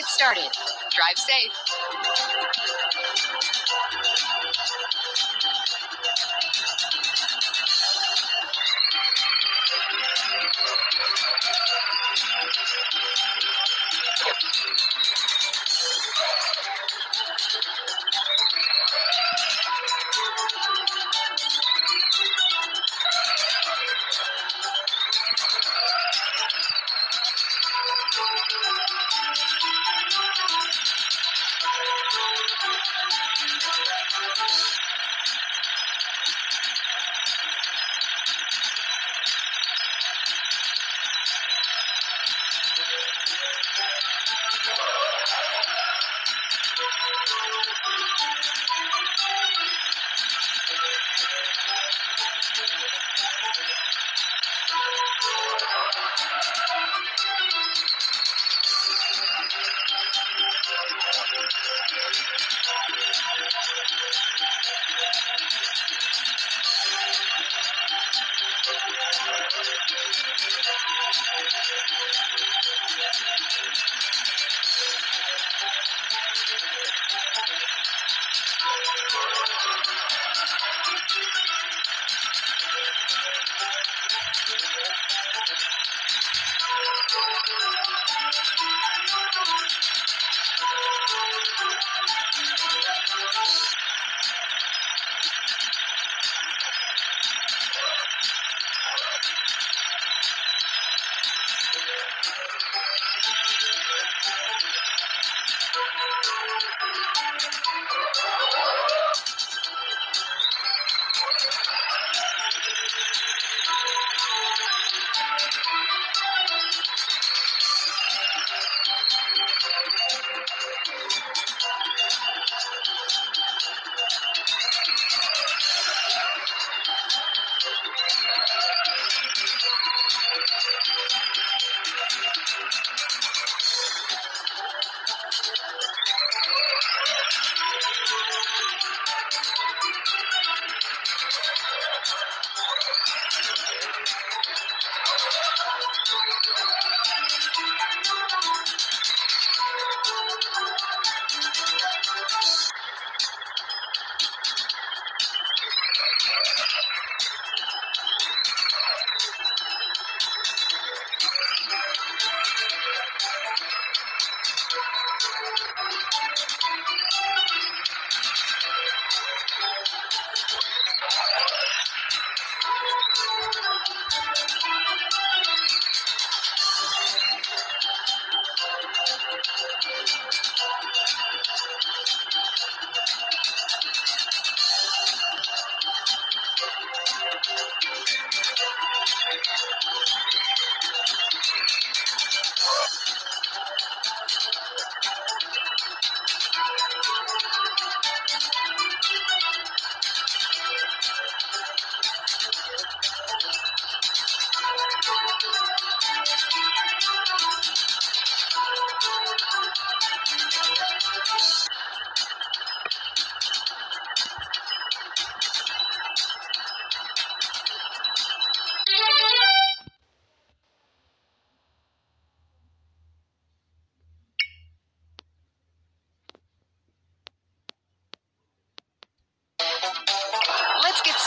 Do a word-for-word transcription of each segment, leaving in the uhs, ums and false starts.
get started. Drive safe.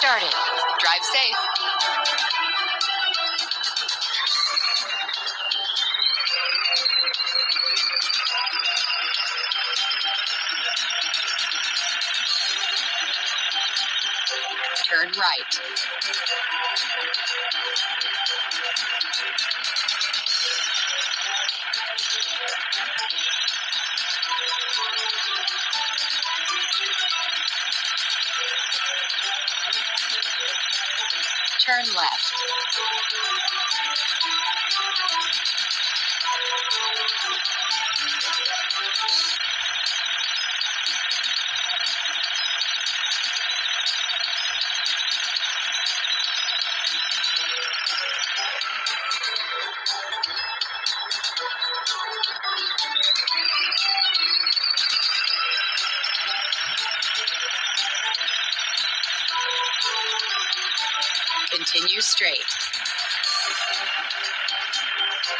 Started. Drive safe. Turn right. Turn left. Continue straight. Thank